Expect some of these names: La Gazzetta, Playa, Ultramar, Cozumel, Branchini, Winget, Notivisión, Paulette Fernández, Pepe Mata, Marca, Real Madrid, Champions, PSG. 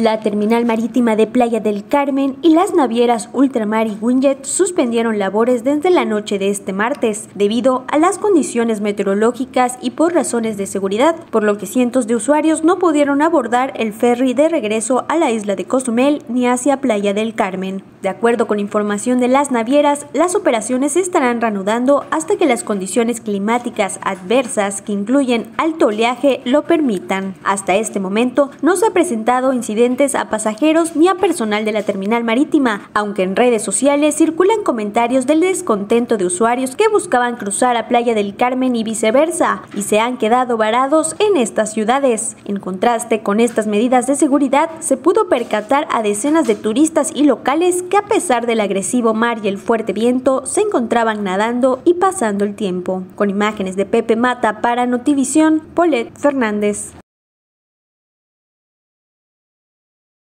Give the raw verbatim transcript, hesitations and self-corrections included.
La terminal marítima de Playa del Carmen y las navieras Ultramar y Winget suspendieron labores desde la noche de este martes debido a las condiciones meteorológicas y por razones de seguridad, por lo que cientos de usuarios no pudieron abordar el ferry de regreso a la isla de Cozumel ni hacia Playa del Carmen. De acuerdo con información de las navieras, las operaciones se estarán reanudando hasta que las condiciones climáticas adversas, que incluyen alto oleaje, lo permitan. Hasta este momento no se ha presentado incidentes a pasajeros ni a personal de la terminal marítima, aunque en redes sociales circulan comentarios del descontento de usuarios que buscaban cruzar a Playa del Carmen y viceversa, y se han quedado varados en estas ciudades. En contraste con estas medidas de seguridad, se pudo percatar a decenas de turistas y locales que, a pesar del agresivo mar y el fuerte viento, se encontraban nadando y pasando el tiempo. Con imágenes de Pepe Mata para Notivisión, Paulette Fernández.